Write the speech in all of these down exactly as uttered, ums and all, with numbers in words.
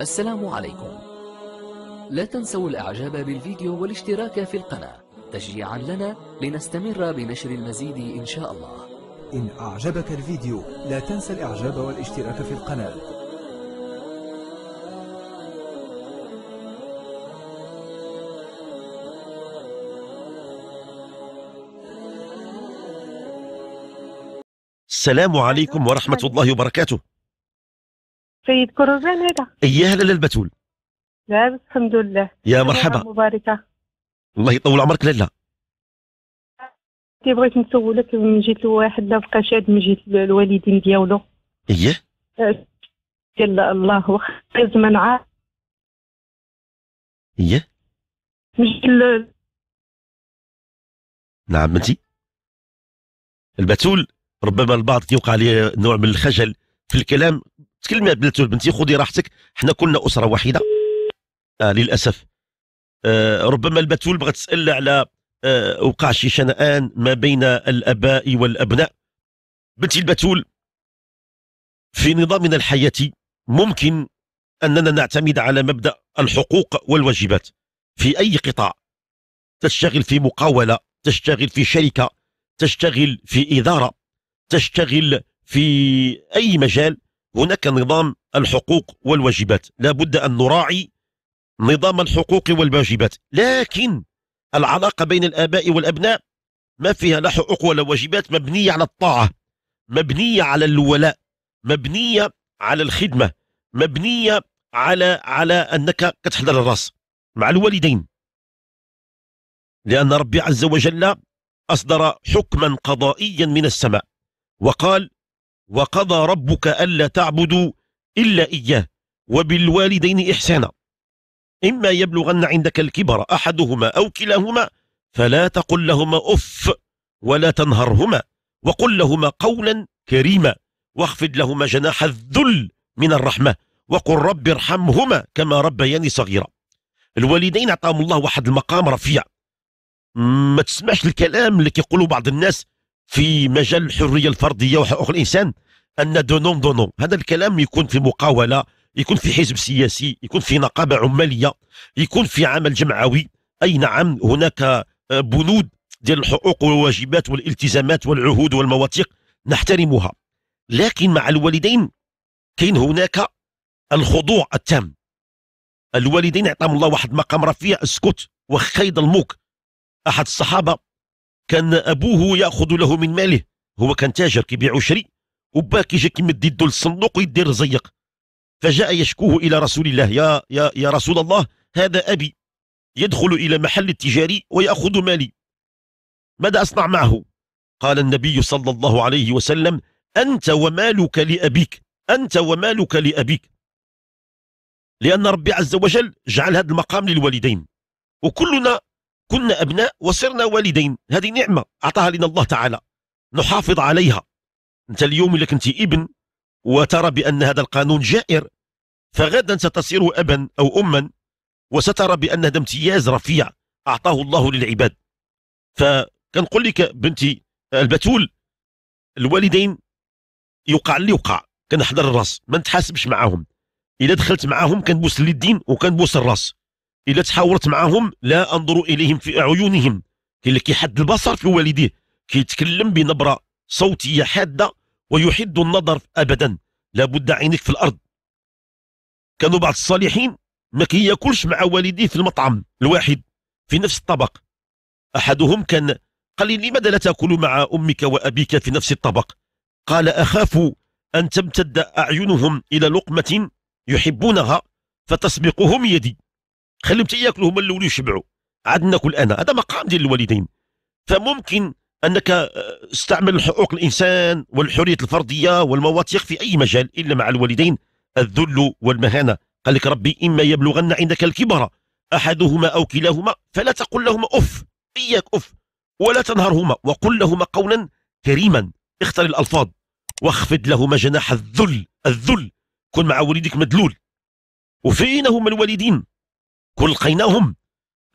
السلام عليكم. لا تنسوا الاعجاب بالفيديو والاشتراك في القناة تشجيعا لنا لنستمر بنشر المزيد ان شاء الله. ان اعجبك الفيديو لا تنسى الاعجاب والاشتراك في القناة. السلام عليكم ورحمة الله وبركاته. سيد كروزان هذا؟ يا هلا للبتول. لاباس الحمد لله. يا مرحبا. مباركة. الله يطول عمرك لالا. كي بغيت نسولك من جهة واحد لا بقى شاد من جهة الوالدين ديالو. إيه؟ ديال الله واخا زمان عاد. إيه؟ من جهة نعم بنتي. البتول ربما البعض يوقع لي نوع من الخجل في الكلام. تكلمي بلاتو بنتي، خذي راحتك، حنا كلنا اسره واحده. آه للاسف آه ربما البتول بغات تسال على آه وقع شي شنآن ما بين الاباء والابناء. بنتي البتول، في نظامنا الحياتي ممكن اننا نعتمد على مبدا الحقوق والواجبات في اي قطاع. تشتغل في مقاوله، تشتغل في شركه، تشتغل في اداره، تشتغل في أي مجال، هناك نظام الحقوق والواجبات. لا بد أن نراعي نظام الحقوق والواجبات، لكن العلاقة بين الآباء والأبناء ما فيها لا حقوق ولا واجبات، مبنية على الطاعة، مبنية على الولاء، مبنية على الخدمة، مبنية على على أنك كتحضر الراس مع الوالدين، لأن ربي عز وجل أصدر حكما قضائيا من السماء وقال: وقضى ربك ألا تعبدوا إلا إياه وبالوالدين إحسانا، إما يبلغن عندك الكبر أحدهما أو كلاهما فلا تقل لهما أف ولا تنهرهما وقل لهما قولا كريما واخفض لهما جناح الذل من الرحمة وقل رب ارحمهما كما ربياني صغيرا. الوالدين أعطاهم الله واحد المقام رفيع، ما تسمعش الكلام اللي كيقولوا بعض الناس في مجال الحريه الفرديه وحقوق الانسان، ان دونوم دونوم. هذا الكلام يكون في مقاوله، يكون في حزب سياسي، يكون في نقابه عماليه، يكون في عمل جمعوي. اي نعم، هناك بنود ديال الحقوق والواجبات والالتزامات والعهود والمواثيق نحترمها، لكن مع الوالدين كاين هناك الخضوع التام. الوالدين عطاهم الله واحد مقام رفيع، اسكت وخا يظلموك. احد الصحابه كان ابوه ياخذ له من ماله، هو كان تاجر كيبيع وشري، وباه كيجي كيمد يدو للصندوق ويدي الرزيق، فجاء يشكوه الى رسول الله: يا يا يا رسول الله، هذا ابي يدخل الى محل التجاري وياخذ مالي، ماذا اصنع معه؟ قال النبي صلى الله عليه وسلم: انت ومالك لابيك، انت ومالك لابيك. لان ربي عز وجل جعل هذا المقام للوالدين، وكلنا كنا أبناء وصرنا والدين، هذه نعمة أعطاها لنا الله تعالى، نحافظ عليها. أنت اليوم اللي كنت ابن وترى بأن هذا القانون جائر، فغدا ستصير أبا أو أما وسترى بأن هذا امتياز رفيع أعطاه الله للعباد. فكنقول لك بنتي البتول، الوالدين يوقع اللي يوقع، كنحضر الراس، ما نتحاسبش معاهم. إذا دخلت معاهم كنبوس اليدين وكنبوس الراس، إلا تحاورت معهم لا أنظر إليهم في أعينهم. اللي كيحد البصر في والديه، كيتكلم بنبرة صوتية حادة ويحد النظر أبدا، لابد عينك في الأرض. كانوا بعض الصالحين ما كياكلش مع والديه في المطعم الواحد في نفس الطبق. أحدهم كان قال لي: لماذا لا تأكل مع أمك وأبيك في نفس الطبق؟ قال: أخاف أن تمتد أعينهم إلى لقمة يحبونها فتسبقهم يدي، خليهم ياكلوا هما الاول ويشبعوا، عاد ناكل انا. هذا مقام ديال الوالدين. فممكن انك استعمل حقوق الانسان والحريه الفرديه والمواثيق في اي مجال، الا مع الوالدين الذل والمهانه. قال لك ربي: اما يبلغن عندك الكبر احدهما او كلاهما فلا تقل لهما اف، اياك اف، ولا تنهرهما وقل لهما قولا كريما. اختر الالفاظ، واخفض لهما جناح الذل، الذل كن مع والديك مدلول. وفين هما الوالدين؟ كون لقيناهم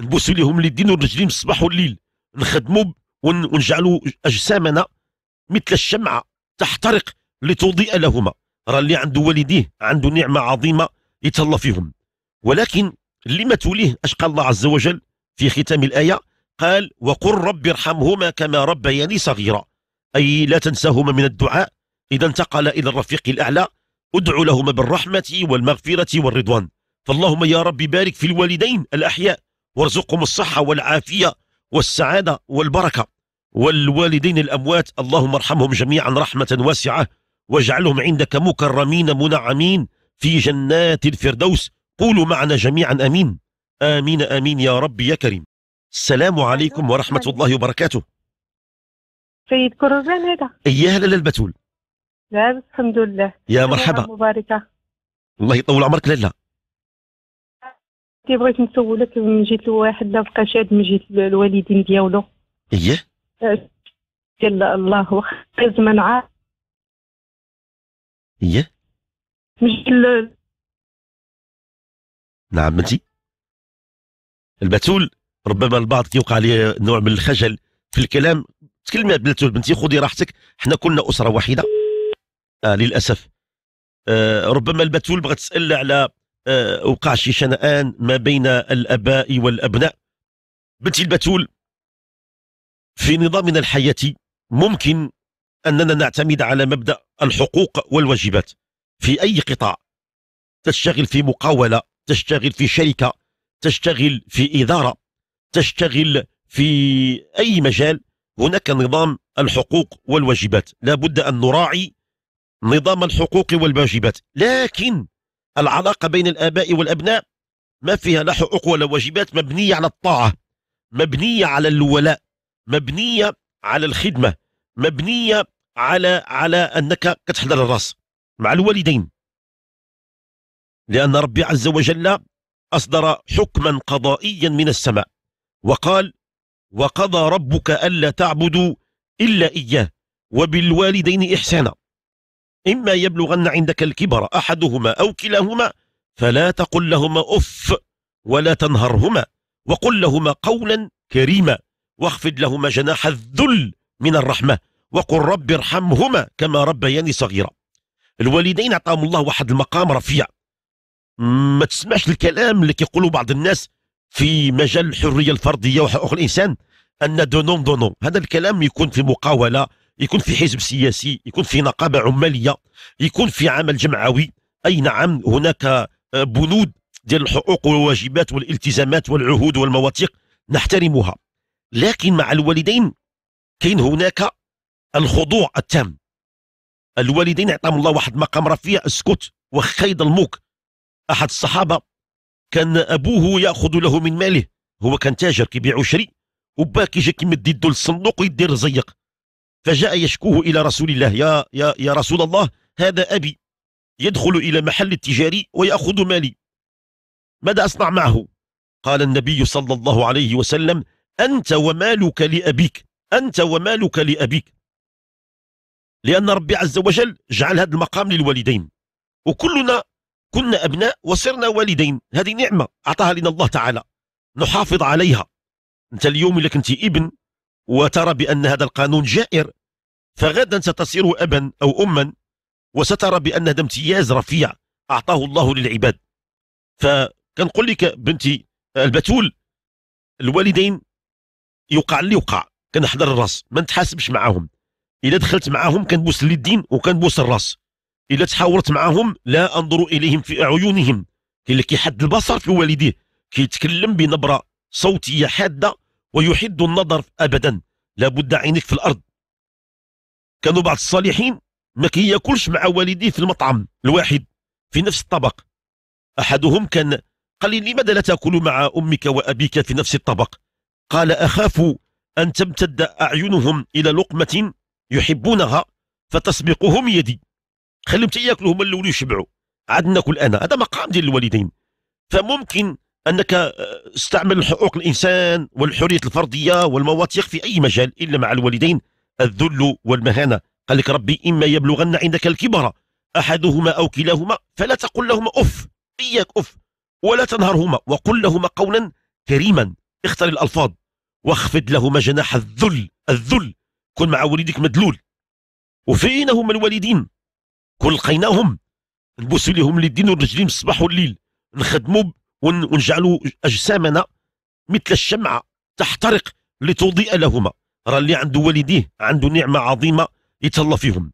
نبوسوا لهم اليدين والرجلين الصباح والليل، نخدموا ونجعلوا اجسامنا مثل الشمعه تحترق لتضيء لهما. راه اللي عنده والديه عنده نعمه عظيمه يتهلا فيهم. ولكن لما توليه أشقى الله عز وجل في ختام الآية قال وقل رب ارحمهما كما ربياني صغيرا، أي لا تنساهما من الدعاء إذا انتقل إلى الرفيق الأعلى، ادعو لهما بالرحمة والمغفرة والرضوان. فاللهم يا رب بارك في الوالدين الأحياء وارزقهم الصحة والعافية والسعادة والبركة، والوالدين الأموات اللهم ارحمهم جميعا رحمة واسعة واجعلهم عندك مكرمين منعمين في جنات الفردوس. قولوا معنا جميعا آمين آمين آمين يا رب يا كريم. السلام عليكم ورحمة الله وبركاته. سيد كروزان هذا؟ يا هلا للبتول. لاباس الحمد لله. يا مرحبا مباركة. الله يطول عمرك لالا. كي بغيت نسولك، من جيت لواحد لا بقى شاد من جيت للوالدين ديالو. اييه. ديال الله واخا زمان عاد. اييه. مجل... نعم بنتي البتول، ربما البعض كيوقع ليه نوع من الخجل في الكلام. تكلمي البتول بنتي، خذي راحتك، حنا كلنا أسرة واحدة. آه للأسف آه ربما البتول بغات تسأل على آه وقع شي شنآن ما بين الآباء والأبناء. بنتي البتول، في نظامنا الحياتي ممكن أننا نعتمد على مبدأ الحقوق والواجبات في أي قطاع. تشتغل في مقاولة، تشتغل في شركة، تشتغل في إدارة، تشتغل في أي مجال، هناك نظام الحقوق والواجبات، لا بد أن نراعي نظام الحقوق والواجبات. لكن العلاقة بين الآباء والأبناء ما فيها لا حقوق ولا واجبات، مبنية على الطاعة، مبنية على الولاء، مبنية على الخدمة، مبنية على على أنك كتحضر الراس مع الوالدين، لأن ربي عز وجل أصدر حكما قضائيا من السماء وقال وقضى ربك ألا تعبدوا إلا إياه وبالوالدين إحسانا إما يبلغن عندك الكبر أحدهما أو كلاهما فلا تقل لهما أف ولا تنهرهما وقل لهما قولا كريما واخفض لهما جناح الذل من الرحمة وقل رب ارحمهما كما ربياني صغيرا. الوالدين عطاهم الله واحد المقام رفيع، ما تسمعش الكلام اللي كيقولوا بعض الناس في مجال الحرية الفردية وحقوق الإنسان أن دونوم دونوم. هذا الكلام يكون في مقاولة، يكون في حزب سياسي، يكون في نقابة عمالية، يكون في عمل جمعوي. أي نعم هناك بنود ديال الحقوق والواجبات والالتزامات والعهود والمواثيق نحترمها، لكن مع الوالدين كاين هناك الخضوع التام. الوالدين عطاهم الله واحد مقام رفيع، اسكت وخا يظلموك. أحد الصحابة كان أبوه يأخذ له من ماله، هو كان تاجر كيبيع وشري، وباه كيجي كيمد يدو للصندوق ويدي الرزيق، فجاء يشكوه إلى رسول الله، يا يا يا رسول الله هذا أبي يدخل إلى محل التجاري ويأخذ مالي، ماذا أصنع معه؟ قال النبي صلى الله عليه وسلم أنت ومالك لأبيك، أنت ومالك لأبيك. لأن ربي عز وجل جعل هذا المقام للوالدين، وكلنا كنا أبناء وصرنا والدين، هذه نعمة أعطاها لنا الله تعالى نحافظ عليها. أنت اليوم اللي كنت ابن وترى بأن هذا القانون جائر، فغدا ستصير أبا أو أما وسترى بأن هذا امتياز رفيع أعطاه الله للعباد. فكنقول لك بنتي البتول، الوالدين يوقع اللي يوقع، كنحضر الراس، ما نتحاسبش معاهم. إذا دخلت معاهم كنبوس اليدين وكنبوس الراس، إلا تحاورت معهم لا أنظر إليهم في أعينهم. اللي كيحد البصر في والديه كيتكلم بنبرة صوتية حادة ويحد النظر أبدا، لابد عينك في الأرض. كانوا بعض الصالحين ما كياكلش مع والديه في المطعم الواحد في نفس الطبق. أحدهم كان قال لي لماذا لا تأكل مع أمك وأبيك في نفس الطبق؟ قال أخاف أن تمتد أعينهم إلى لقمة يحبونها فتسبقهم يدي، خليهم تياكلوا هما الاول ويشبعوا عاد ناكل انا. هذا مقام ديال الوالدين. فممكن انك استعمل حقوق الانسان والحريه الفرديه والمواثيق في اي مجال الا مع الوالدين الذل والمهانه. قال لك ربي اما يبلغن عندك الكبر احدهما او كلاهما فلا تقل لهما اف، اياك اف ولا تنهرهما وقل لهما قولا كريما. اختر الالفاظ، واخفض لهما جناح الذل. الذل كن مع والديك مدلول. وفين هم الوالدين؟ كل لقيناهم البوس ليهم اليدين والرجلين الصباح والليل، نخدموا ونجعلوا اجسامنا مثل الشمعه تحترق لتضيء لهما. راه اللي عنده والديه عنده نعمه عظيمه يتهلا فيهم،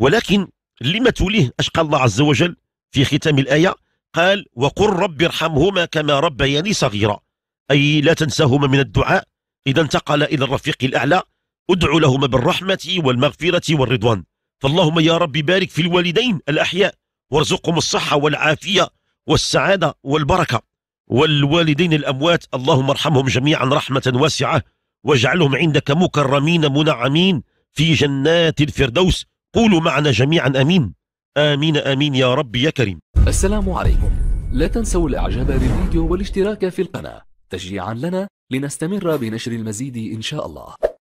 ولكن اللي ما توليه اش قال الله عز وجل في ختام الايه؟ قال وقل رب ارحمهما كما ربياني صغيرا، اي لا تنساهما من الدعاء اذا انتقل الى الرفيق الاعلى، ادعو لهما بالرحمه والمغفره والرضوان. فاللهم يا رب بارك في الوالدين الاحياء وارزقهم الصحه والعافيه والسعاده والبركه، والوالدين الاموات اللهم ارحمهم جميعا رحمه واسعه واجعلهم عندك مكرمين منعمين في جنات الفردوس. قولوا معنا جميعا امين امين امين يا رب يا كريم. السلام عليكم، لا تنسوا الاعجاب بالفيديو والاشتراك في القناه تشجيعا لنا لنستمر بنشر المزيد ان شاء الله.